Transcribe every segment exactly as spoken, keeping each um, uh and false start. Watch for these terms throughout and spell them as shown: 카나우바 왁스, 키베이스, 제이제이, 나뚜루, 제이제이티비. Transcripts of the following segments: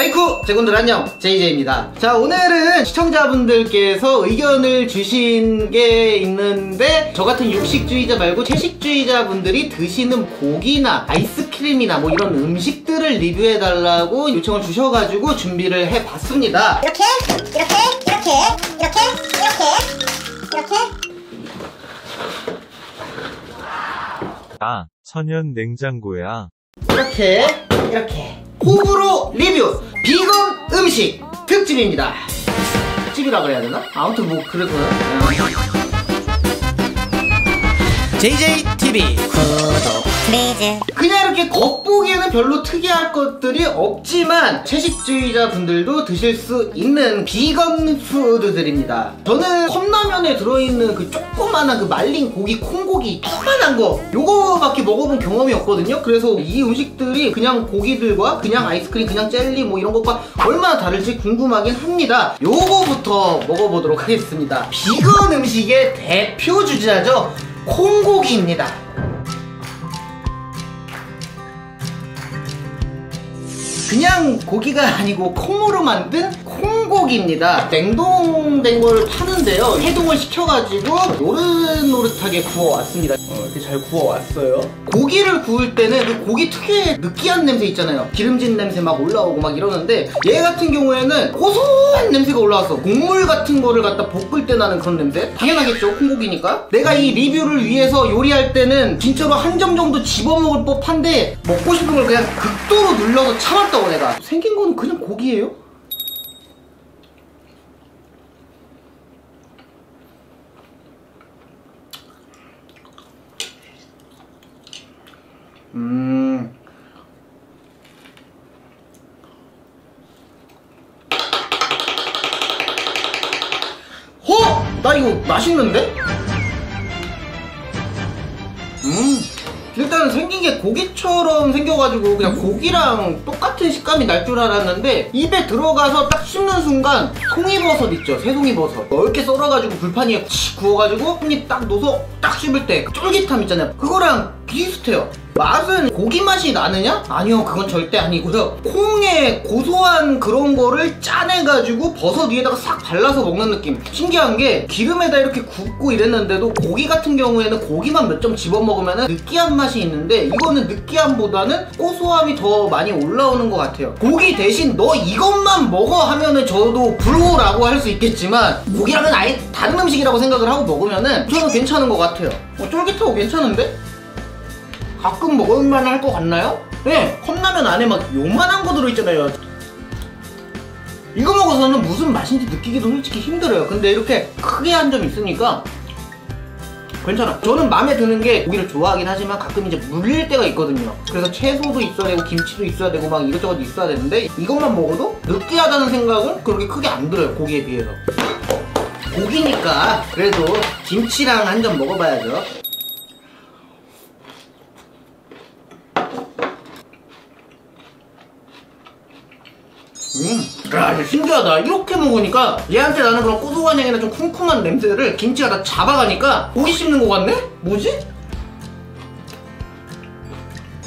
아이쿠! 제군들 안녕! 제이제이입니다. 자, 오늘은 시청자분들께서 의견을 주신 게 있는데, 저 같은 육식주의자 말고 채식주의자분들이 드시는 고기나 아이스크림이나 뭐 이런 음식들을 리뷰해달라고 요청을 주셔가지고 준비를 해봤습니다. 이렇게, 이렇게, 이렇게, 이렇게, 이렇게, 이렇게. 아, 천연 냉장고야. 이렇게, 이렇게. 호불호 리뷰! 비건 음식! 특집입니다. 특집이라 그래야 되나? 아무튼 뭐, 그랬구나. 제이제이티비 구독 플리즈. 그냥 이렇게 겉보기에는 별로 특이할 것들이 없지만 채식주의자 분들도 드실 수 있는 비건 푸드들입니다. 저는 컵라면에 들어있는 그 조그만한 그 말린 고기, 콩고기 조그만한 거 요거밖에 먹어본 경험이 없거든요. 그래서 이 음식들이 그냥 고기들과 그냥 아이스크림, 그냥 젤리 뭐 이런 것과 얼마나 다를지 궁금하긴 합니다. 요거부터 먹어보도록 하겠습니다. 비건 음식의 대표 주자죠. 콩고기입니다. 그냥 고기가 아니고 콩으로 만든 콩고기입니다. 냉동된 걸 파는데요, 해동을 시켜가지고 노릇노릇하게 구워왔습니다. 어, 이렇게 잘 구워왔어요. 고기를 구울 때는 그 고기 특유의 느끼한 냄새 있잖아요. 기름진 냄새 막 올라오고 막 이러는데, 얘 같은 경우에는 고소한 냄새가 올라왔어. 국물 같은 거를 갖다 볶을 때 나는 그런 냄새? 당연하겠죠, 콩고기니까. 내가 이 리뷰를 위해서 요리할 때는 진짜로 한 점 정도 집어먹을 법한데, 먹고 싶은 걸 그냥 극도로 눌러서 참았다. 내가 생긴 거는 그냥 고기예요? 음. 어? 나 이거 맛있는데? 음. 일단은 생긴 게 고기처럼 생겨가지고 그냥 고기랑 똑같은 식감이 날 줄 알았는데, 입에 들어가서 딱 씹는 순간 송이버섯 있죠? 새송이버섯 넓게 썰어가지고 불판 위에 치 구워가지고 한 입 딱 넣어서 딱 씹을 때 쫄깃함 있잖아요. 그거랑 비슷해요. 맛은 고기 맛이 나느냐? 아니요, 그건 절대 아니고요. 콩의 고소한 그런 거를 짜내가지고 버섯 위에다가 싹 발라서 먹는 느낌. 신기한 게 기름에다 이렇게 굽고 이랬는데도, 고기 같은 경우에는 고기만 몇 점 집어먹으면 느끼한 맛이 있는데, 이거는 느끼함보다는 고소함이 더 많이 올라오는 것 같아요. 고기 대신 너 이것만 먹어 하면은 저도 불호라고 할 수 있겠지만, 고기랑은 아예 다른 음식이라고 생각을 하고 먹으면은 저는 괜찮은 것 같아요. 어, 쫄깃하고 괜찮은데? 가끔 먹을만 할 것 같나요? 네! 컵라면 안에 막 요만한 거 들어있잖아요. 이거 먹어서는 무슨 맛인지 느끼기도 솔직히 힘들어요. 근데 이렇게 크게 한 점 있으니까 괜찮아. 저는 마음에 드는 게, 고기를 좋아하긴 하지만 가끔 이제 물릴 때가 있거든요. 그래서 채소도 있어야 되고 김치도 있어야 되고 막 이것저것 있어야 되는데, 이것만 먹어도 느끼하다는 생각은 그렇게 크게 안 들어요, 고기에 비해서. 고기니까 그래도 김치랑 한 점 먹어봐야죠. 음, 야, 신기하다. 이렇게 먹으니까 얘한테 나는 그런 고소한 향이나 좀 쿰쿰한 냄새를 김치가 다 잡아가니까 고기 씹는 것 같네? 뭐지?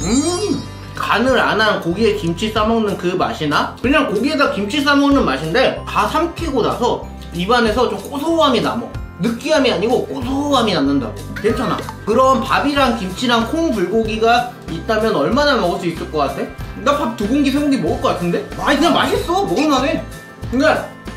음, 간을 안 한 고기에 김치 싸먹는 그 맛이나, 그냥 고기에다 김치 싸먹는 맛인데 다 삼키고 나서 입안에서 좀 고소함이 남어. 느끼함이 아니고 고소함이 남는다고. 괜찮아. 그럼 밥이랑 김치랑 콩불고기가 있다면 얼마나 먹을 수 있을 것 같아? 나 밥 두 공기, 세 공기 먹을 것 같은데? 아니, 그냥 맛있어. 먹을만 해. 근데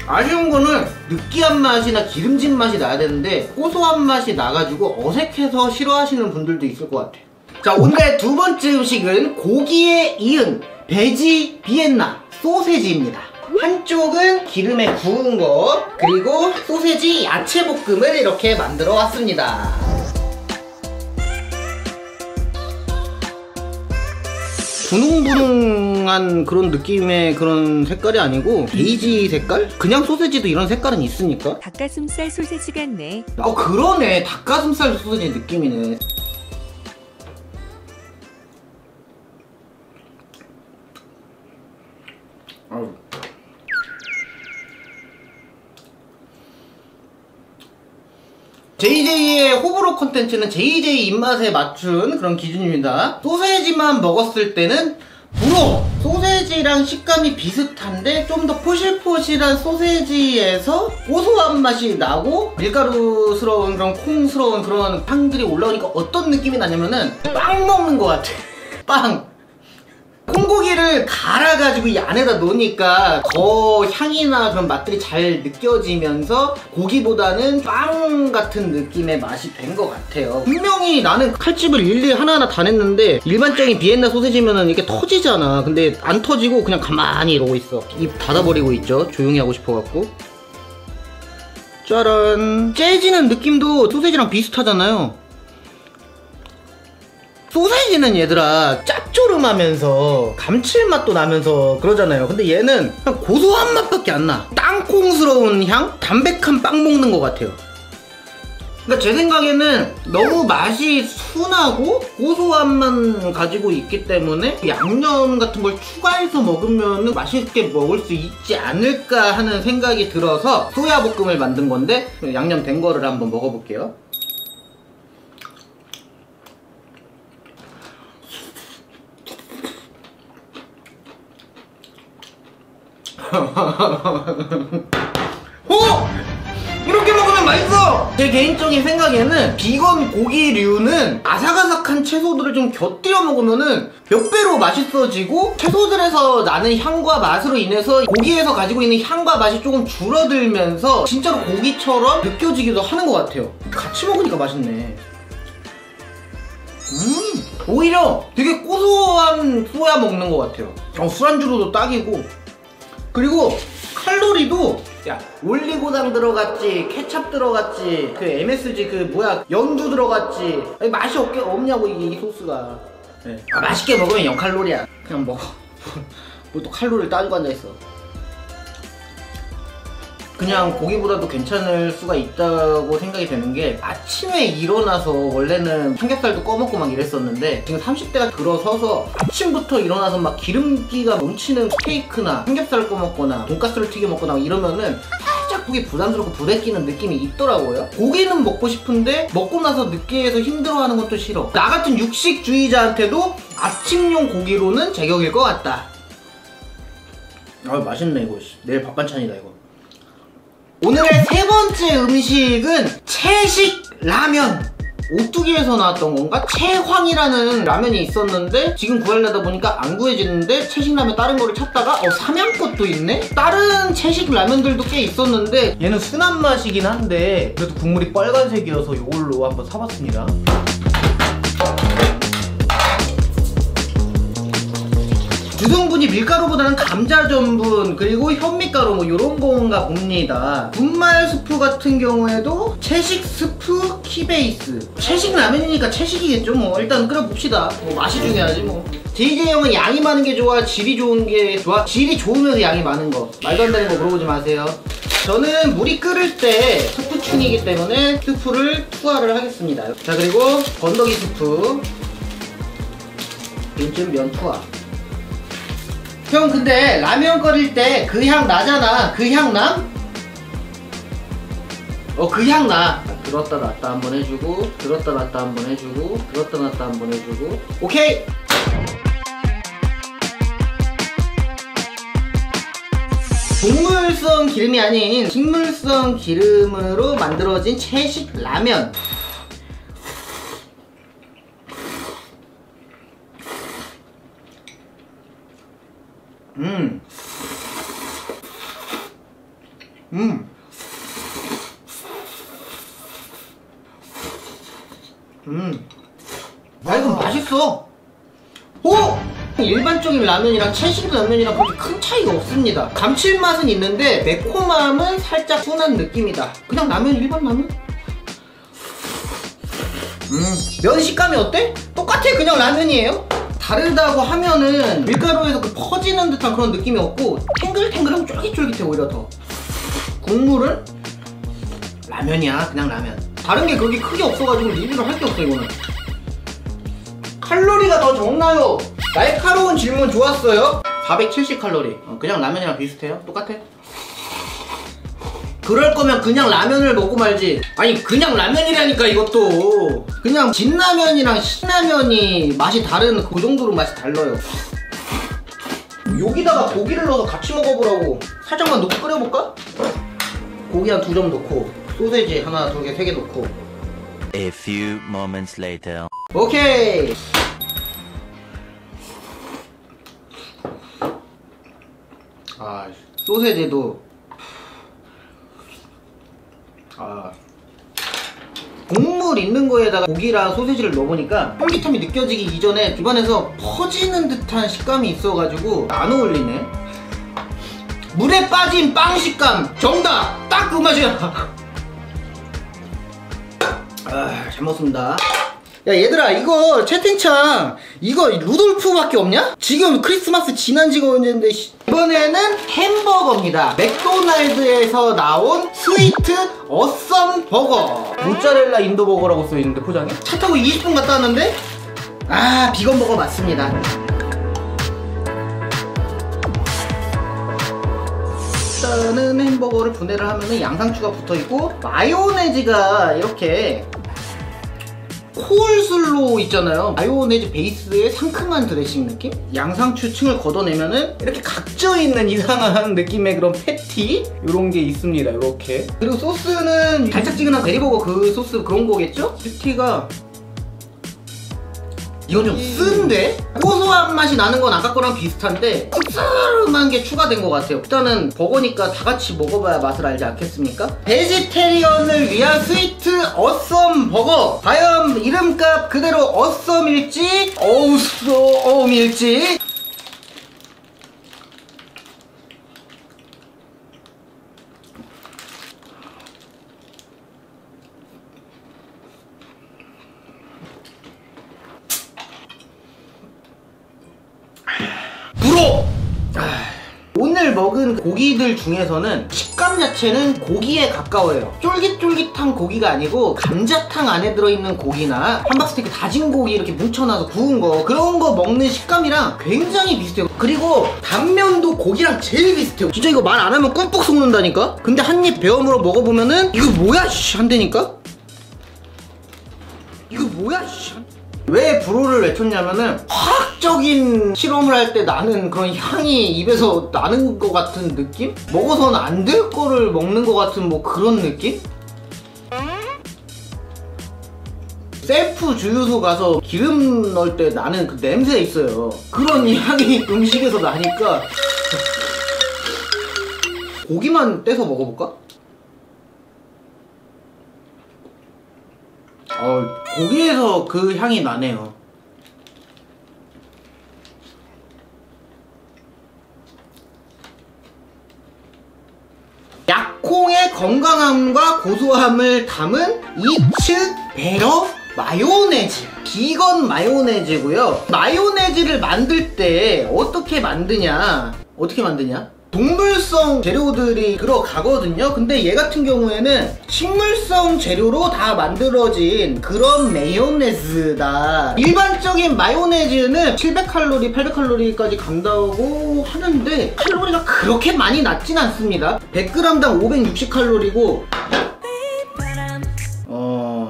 아쉬운 거는 느끼한 맛이나 기름진 맛이 나야 되는데, 고소한 맛이 나가지고 어색해서 싫어하시는 분들도 있을 것 같아. 자, 오늘의 두 번째 음식은 고기에 이은 베지 비엔나 소세지입니다. 한쪽은 기름에 구운 거, 그리고 소세지 야채 볶음을 이렇게 만들어 왔습니다. 분홍분홍한 그런 느낌의 그런 색깔이 아니고 베이지 색깔? 그냥 소세지도 이런 색깔은 있으니까. 닭가슴살 소세지 같네. 아, 그러네. 닭가슴살 소세지 느낌이네. 아우. 제이제이의 호불호 콘텐츠는 제이제이 입맛에 맞춘 그런 기준입니다. 소세지만 먹었을 때는 우럭! 소세지랑 식감이 비슷한데 좀 더 포실포실한 소세지에서 고소한 맛이 나고 밀가루스러운 그런 콩스러운 그런 향들이 올라오니까 어떤 느낌이 나냐면은 빵 먹는 것 같아. 빵! 콩고기를 갈아가지고 이 안에다 넣으니까 더 향이나 그런 맛들이 잘 느껴지면서 고기보다는 빵 같은 느낌의 맛이 된 것 같아요. 분명히 나는 칼집을 일일이 하나하나 다 냈는데 일반적인 비엔나 소세지면은 이렇게 터지잖아. 근데 안 터지고 그냥 가만히 이러고 있어. 입 닫아버리고 있죠. 조용히 하고 싶어갖고. 짜란. 째지는 느낌도 소세지랑 비슷하잖아요. 소세지는 얘들아 짭조름하면서 감칠맛도 나면서 그러잖아요. 근데 얘는 그냥 고소한 맛밖에 안 나. 땅콩스러운 향? 담백한 빵 먹는 것 같아요. 그러니까 제 생각에는 너무 맛이 순하고 고소함만 가지고 있기 때문에 양념 같은 걸 추가해서 먹으면 맛있게 먹을 수 있지 않을까 하는 생각이 들어서 소야볶음을 만든 건데 양념 된 거를 한번 먹어볼게요. 어? 이렇게 먹으면 맛있어! 제 개인적인 생각에는 비건 고기류는 아삭아삭한 채소들을 좀 곁들여 먹으면은 몇 배로 맛있어지고 채소들에서 나는 향과 맛으로 인해서 고기에서 가지고 있는 향과 맛이 조금 줄어들면서 진짜로 고기처럼 느껴지기도 하는 것 같아요. 같이 먹으니까 맛있네. 음! 오히려 되게 고소한 소야 먹는 것 같아요. 어, 술안주로도 딱이고. 그리고 칼로리도 야 올리고당 들어갔지 케찹 들어갔지 그 엠에스지 그 뭐야 연두 들어갔지 아니, 맛이 없게 없냐고 이, 이 소스가. 네. 아, 맛있게 먹으면 영 칼로리야. 그냥 먹어. 뭐 또 칼로리를 따지고 앉아있어. 그냥 고기보다도 괜찮을 수가 있다고 생각이 되는 게 아침에 일어나서 원래는 삼겹살도 꺼먹고 막 이랬었는데 지금 삼십 대가 들어서서 아침부터 일어나서 막 기름기가 넘치는 스테이크나 삼겹살을 꺼먹거나 돈가스를 튀겨 먹거나 이러면은 살짝 그게 부담스럽고 부대 끼는 느낌이 있더라고요. 고기는 먹고 싶은데 먹고 나서 늦게 해서 힘들어하는 것도 싫어. 나 같은 육식주의자한테도 아침용 고기로는 제격일 것 같다. 아 맛있네 이거. 내일 밥 반찬이다 이거. 오늘의 세 번째 음식은 채식 라면. 오뚜기에서 나왔던 건가? 채황이라는 라면이 있었는데 지금 구하려다 보니까 안 구해지는데 채식 라면 다른 거를 찾다가 어 삼양것도 있네? 다른 채식 라면들도 꽤 있었는데 얘는 순한 맛이긴 한데 그래도 국물이 빨간색이어서 이걸로 한번 사봤습니다. 주성분이 밀가루보다는 감자 전분 그리고 현미가루 뭐 이런 건가 봅니다. 분말 스프 같은 경우에도 채식 스프 키베이스. 채식 라면이니까 채식이겠죠 뭐. 일단 끓여봅시다. 뭐 맛이 중요하지 뭐. 제이제이 형은 양이 많은 게 좋아 질이 좋은 게 좋아? 질이 좋으면서 양이 많은 거. 말도 안 되는 거 물어보지 마세요. 저는 물이 끓을 때 스프충이기 때문에 스프를 투하를 하겠습니다. 자 그리고 건더기 스프 이쯤 면 투하. 형 근데 라면 끓일 때 그 향 나잖아. 그 향 나? 어 그 향 나. 들었다 놨다 한번 해주고 들었다 놨다 한번 해주고 들었다 놨다 한번 해주고 오케이! 동물성 기름이 아닌 식물성 기름으로 만들어진 채식 라면. 음. 음. 음. 야, 이거 맛있어. 오! 일반적인 라면이랑 채식 라면이랑 그렇게 큰 차이가 없습니다. 감칠맛은 있는데 매콤함은 살짝 순한 느낌이다. 그냥 라면, 일반 라면? 음. 면 식감이 어때? 똑같아. 그냥 라면이에요. 다르다고 하면은 밀가루에서 그 퍼지는 듯한 그런 느낌이 없고 탱글탱글하고 쫄깃쫄깃해. 오히려 더 국물은 라면이야. 그냥 라면. 다른 게 그렇게 크게 없어가지고 리뷰를 할 게 없어 이거는. 칼로리가 더 적나요? 날카로운 질문 좋았어요. 사백칠십 칼로리. 어, 그냥 라면이랑 비슷해요. 똑같아. 그럴 거면 그냥 라면을 먹고 말지. 아니 그냥 라면이라니까. 이것도 그냥 진라면이랑 신라면이 맛이 다른 그 정도로 맛이 달라요. 여기다가 고기를 넣어서 같이 먹어보라고. 살짝만 넣고 끓여볼까? 고기 한 두 점 넣고 소세지 하나, 두 개, 세 개 넣고. A few moments later. 오케이! 아, 소세지도 아 국물 있는 거에다가 고기랑 소세지를 넣으니까 쫄깃함이 느껴지기 이전에 입안에서 퍼지는 듯한 식감이 있어가지고 안 어울리네. 물에 빠진 빵 식감 정답! 딱 그 맛이야. 아, 잘 먹었습니다. 야 얘들아, 이거 채팅창 이거 루돌프밖에 없냐? 지금 크리스마스 지난 지가 언제인데. 이번에는 햄버거입니다. 맥도날드에서 나온 스위트 어썸 버거. 모짜렐라 인도버거라고 써있는데 포장에? 차 타고 이십 분 갔다 왔는데? 아, 비건버거 맞습니다. 일단은 햄버거를 분해를 하면은 양상추가 붙어있고 마요네즈가 이렇게 콜슬로우 있잖아요. 마요네즈 베이스의 상큼한 드레싱 느낌? 양상추 층을 걷어내면은 이렇게 각져있는 이상한 느낌의 그런 패티? 요런 게 있습니다. 요렇게. 그리고 소스는 달짝지근한 베리버거 그 소스 그런 거겠죠? 패티가 이건 좀 쓴데? 고소한 맛이 나는 건 아까 거랑 비슷한데 씁쓸한 게 추가된 것 같아요. 일단은 버거니까 다 같이 먹어봐야 맛을 알지 않겠습니까? 베지테리언을 위한 스위트 어썸 버거. 과연 이름값 그대로 어썸일지 어우쏘엄일지. 먹은 고기들 중에서는 식감 자체는 고기에 가까워요. 쫄깃쫄깃한 고기가 아니고 감자탕 안에 들어있는 고기나 함박스테이크 다진 고기 이렇게 뭉쳐놔서 구운 거 그런 거 먹는 식감이랑 굉장히 비슷해요. 그리고 단면도 고기랑 제일 비슷해요. 진짜 이거 말 안 하면 꿀뻑 속는다니까? 근데 한 입 베어물어 먹어보면은 이거 뭐야 씨 한다니까? 이거 뭐야 씨. 왜 불호를 외쳤냐면은 화학적인 실험을 할 때 나는 그런 향이 입에서 나는 것 같은 느낌? 먹어서는 안 될 거를 먹는 것 같은 뭐 그런 느낌? 셀프 주유소 가서 기름 넣을 때 나는 그 냄새 있어요. 그런 향이 음식에서 나니까. 고기만 떼서 먹어볼까? 어, 고기에서 그 향이 나네요. 약콩의 건강함과 고소함을 담은 이츠 베러 마요네즈. 비건 마요네즈고요. 마요네즈를 만들 때 어떻게 만드냐? 어떻게 만드냐? 동물성 재료들이 들어가거든요. 근데 얘 같은 경우에는 식물성 재료로 다 만들어진 그런 마요네즈다. 일반적인 마요네즈는 칠백 칼로리, 팔백 칼로리까지 간다고 하는데 칼로리가 그렇게 많이 낮진 않습니다. 백 그램당 오백육십 칼로리고 어...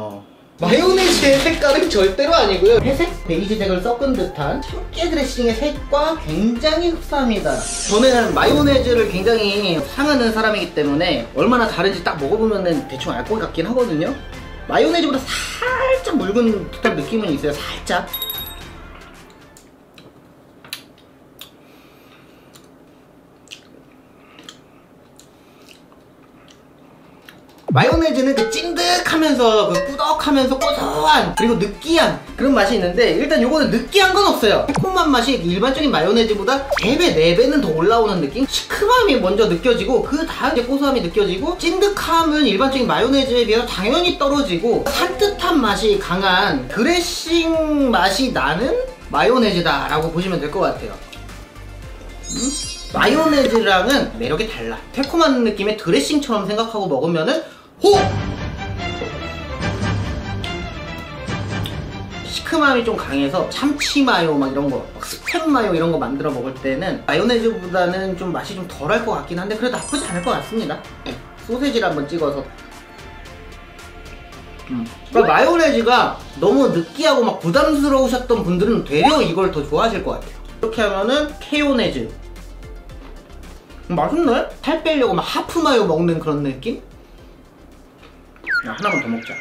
마요네즈의 색깔은 절대로 아니고요. 회색 베이지색을 섞은 듯한 참깨 드레싱의 색과 굉장히 흡사합니다. 저는 마요네즈를 굉장히 사랑하는 사람이기 때문에 얼마나 다른지 딱 먹어보면 대충 알 것 같긴 하거든요. 마요네즈보다 살짝 묽은 듯한 느낌은 있어요. 살짝. 마요네즈는 그 찐득하면서 그 꾸덕하면서 고소한 그리고 느끼한 그런 맛이 있는데 일단 요거는 느끼한 건 없어요. 새콤한 맛이 일반적인 마요네즈보다 세 배, 네 배는 더 올라오는 느낌? 시큼함이 먼저 느껴지고 그 다음에 고소함이 느껴지고 찐득함은 일반적인 마요네즈에 비해서 당연히 떨어지고 산뜻한 맛이 강한 드레싱 맛이 나는 마요네즈다 라고 보시면 될 것 같아요. 음? 마요네즈랑은 매력이 달라. 새콤한 느낌의 드레싱처럼 생각하고 먹으면은 호! 시큼함이 좀 강해서 참치마요 막 이런 거, 스팸마요 이런 거 만들어 먹을 때는 마요네즈보다는 좀 맛이 좀 덜할 것 같긴 한데 그래도 나쁘지 않을 것 같습니다. 소세지를 한번 찍어서. 음. 그러니까 마요네즈가 너무 느끼하고 막 부담스러우셨던 분들은 되려 이걸 더 좋아하실 것 같아요. 이렇게 하면은 케요네즈. 맛있네? 살 빼려고 막 하프마요 먹는 그런 느낌? 야, 하나만 더 먹자.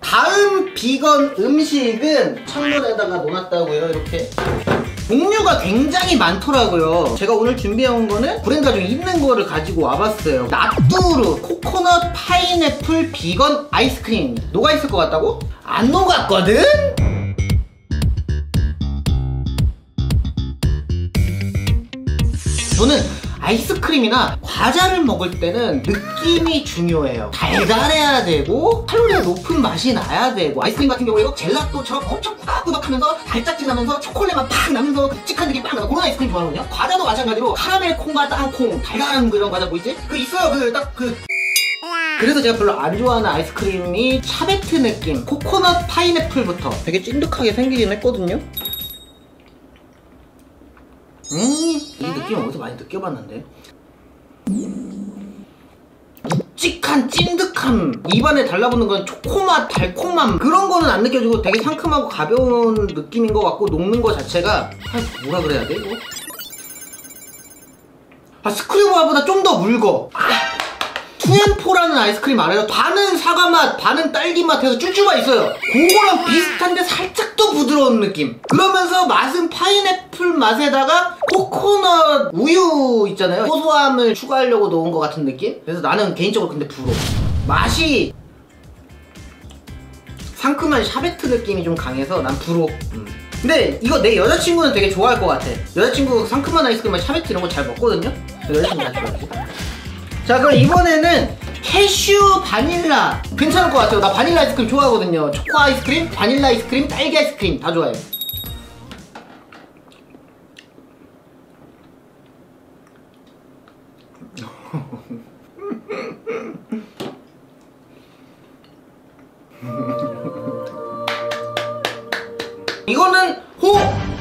다음 비건 음식은 창문에다가 놓았다고요. 이렇게 종류가 굉장히 많더라고요. 제가 오늘 준비해온 거는 브랜드가 좀 있는 거를 가지고 와봤어요. 나뚜루 코코넛 파인애플 비건 아이스크림. 녹아있을 것 같다고? 안 녹았거든? 저는 아이스크림이나 과자를 먹을 때는 느낌이 중요해요. 달달해야 되고 칼로리가 높은 맛이 나야 되고, 아이스크림 같은 경우에 젤라또처럼 엄청 꾸덕꾸덕하면서 달짝지 나면서 초콜릿만 팍 나면서 굵직한 느낌 팍 나고 그런 아이스크림 좋아하거든요. 과자도 마찬가지로 카라멜 콩과 땅콩 달달한 그런 과자 보이지? 그 있어요. 그 딱 그 그래서 제가 별로 안 좋아하는 아이스크림이 샤베트 느낌 코코넛 파인애플부터 되게 찐득하게 생기긴 했거든요. 음, 이 느낌 어디서 많이 느껴봤는데, 묵직한 찐득함, 입안에 달라붙는 건 초코맛, 달콤함 그런 거는 안 느껴지고 되게 상큼하고 가벼운 느낌인 것 같고, 녹는 거 자체가 아, 뭐라 그래야 돼 이거? 아, 스크류바보다 좀 더 묽어. 아! 투앤포라는 아이스크림 알아요? 반은 사과맛, 반은 딸기맛 해서 쭈쭈가 있어요. 그거랑 비슷한데 살짝 더 부드러운 느낌. 그러면서 맛은 파인애플 맛에다가 코코넛 우유 있잖아요. 고소함을 추가하려고 넣은 것 같은 느낌? 그래서 나는 개인적으로 근데 부러워. 맛이 상큼한 샤베트 느낌이 좀 강해서 난 부러워. 음. 근데 이거 내 여자친구는 되게 좋아할 것 같아. 여자친구 상큼한 아이스크림 샤베트 이런 거 잘 먹거든요? 여자친구 잘 좋아하지. 자, 그럼 이번에는 캐슈 바닐라 괜찮을 것 같아요. 나 바닐라 아이스크림 좋아하거든요. 초코 아이스크림, 바닐라 아이스크림, 딸기 아이스크림 다 좋아해요. 이거는 호!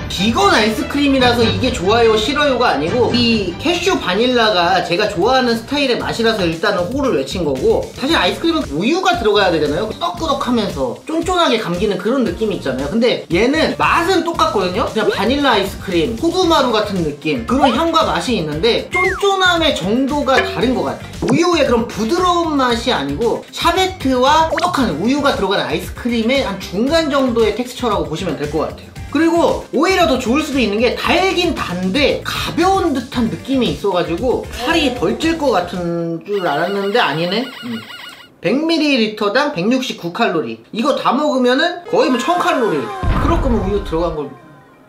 비건 아이스크림이라서 이게 좋아요 싫어요가 아니고 이 캐슈 바닐라가 제가 좋아하는 스타일의 맛이라서 일단은 호를 외친 거고, 사실 아이스크림은 우유가 들어가야 되잖아요. 끄덕끄덕하면서 쫀쫀하게 감기는 그런 느낌이 있잖아요. 근데 얘는 맛은 똑같거든요. 그냥 바닐라 아이스크림, 호두마루 같은 느낌 그런 향과 맛이 있는데 쫀쫀함의 정도가 다른 것 같아요. 우유의 그런 부드러운 맛이 아니고 샤베트와 꾸덕한 우유가 들어간 아이스크림의 한 중간 정도의 텍스처라고 보시면 될 것 같아요. 그리고 오히려 더 좋을 수도 있는 게 달긴 단데 가벼운 듯한 느낌이 있어가지고 살이 덜 찔 것 같은 줄 알았는데 아니네? 음. 백 밀리리터당 백육십구 칼로리. 이거 다 먹으면은 거의 뭐 천 칼로리. 그럴 거면 우유 들어간 걸...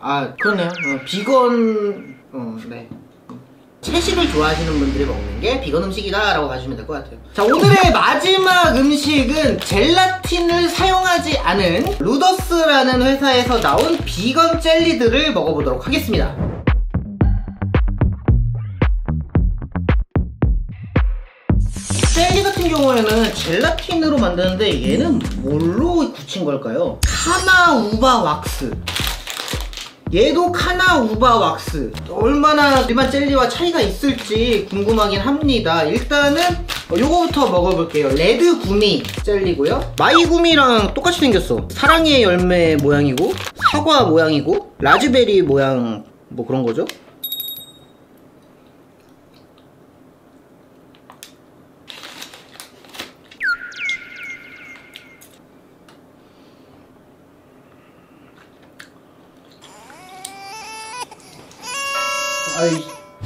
아, 그러네요. 어, 비건... 어, 네. 채식을 좋아하시는 분들이 먹는 게 비건 음식이다 라고 봐주시면 될 것 같아요. 자, 오늘의 마지막 음식은 젤라틴을 사용하지 않은 루더스라는 회사에서 나온 비건 젤리들을 먹어보도록 하겠습니다. 젤리 같은 경우에는 젤라틴으로 만드는데 얘는 뭘로 굳힌 걸까요? 카나우바 왁스. 얘도 카나우바 왁스. 얼마나 일반 젤리와 차이가 있을지 궁금하긴 합니다. 일단은 요거부터 먹어볼게요. 레드 구미 젤리고요. 마이 구미랑 똑같이 생겼어. 사랑의 열매 모양이고 사과 모양이고 라즈베리 모양 뭐 그런 거죠.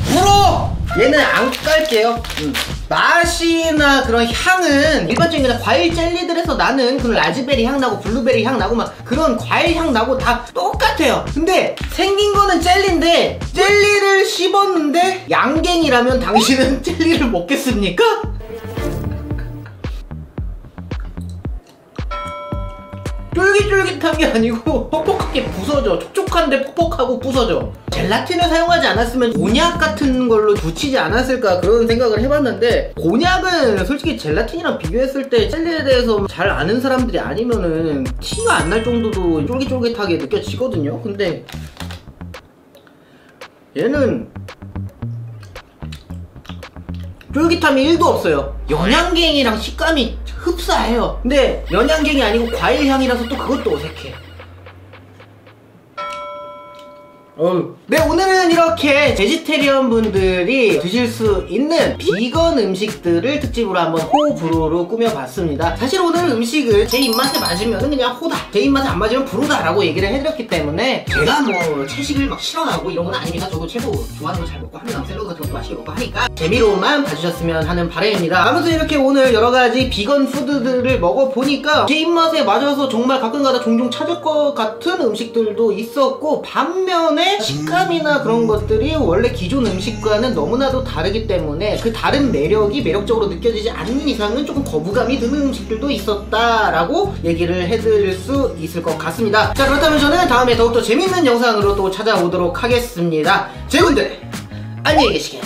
불어! 얘는 안 깔게요. 음. 맛이나 그런 향은 일반적인 그냥 과일 젤리들에서 나는 그런 라즈베리 향 나고 블루베리 향 나고 막 그런 과일 향 나고 다 똑같아요. 근데 생긴 거는 젤리인데 젤리를 씹었는데 양갱이라면 당신은 젤리를 먹겠습니까? 쫄깃쫄깃한 게 아니고 퍽퍽하게 부서져. 촉촉한데 퍽퍽하고 부서져. 젤라틴을 사용하지 않았으면 곤약 같은 걸로 굳히지 않았을까 그런 생각을 해봤는데, 곤약은 솔직히 젤라틴이랑 비교했을 때 젤리에 대해서 잘 아는 사람들이 아니면은 티가 안 날 정도로 쫄깃쫄깃하게 느껴지거든요. 근데 얘는 쫄깃함이 일도 없어요. 연양갱이랑 식감이 흡사해요. 근데 연양갱이 아니고 과일향이라서 또 그것도 어색해. 어휴. 네, 오늘은 이렇게 베지테리언 분들이 드실 수 있는 비건 음식들을 특집으로 한번 호불호로 꾸며봤습니다. 사실 오늘 음식을 제 입맛에 맞으면 그냥 호다, 제 입맛에 안 맞으면 불호다 라고 얘기를 해드렸기 때문에 제가 뭐 채식을 막 싫어하고 이런 건 아닙니다. 저도 채소 좋아하는 거 잘 먹고 합니다. 샐러드 같은 것도 맛있게 먹고 하니까 재미로만 봐주셨으면 하는 바람입니다. 아무튼 이렇게 오늘 여러가지 비건 푸드들을 먹어보니까 제 입맛에 맞아서 정말 가끔가다 종종 찾을 것 같은 음식들도 있었고, 반면에 식감이나 그런 것들이 원래 기존 음식과는 너무나도 다르기 때문에 그 다른 매력이 매력적으로 느껴지지 않는 이상은 조금 거부감이 드는 음식들도 있었다라고 얘기를 해드릴 수 있을 것 같습니다. 자, 그렇다면 저는 다음에 더욱더 재밌는 영상으로 또 찾아오도록 하겠습니다. 제군들 안녕히 계시길.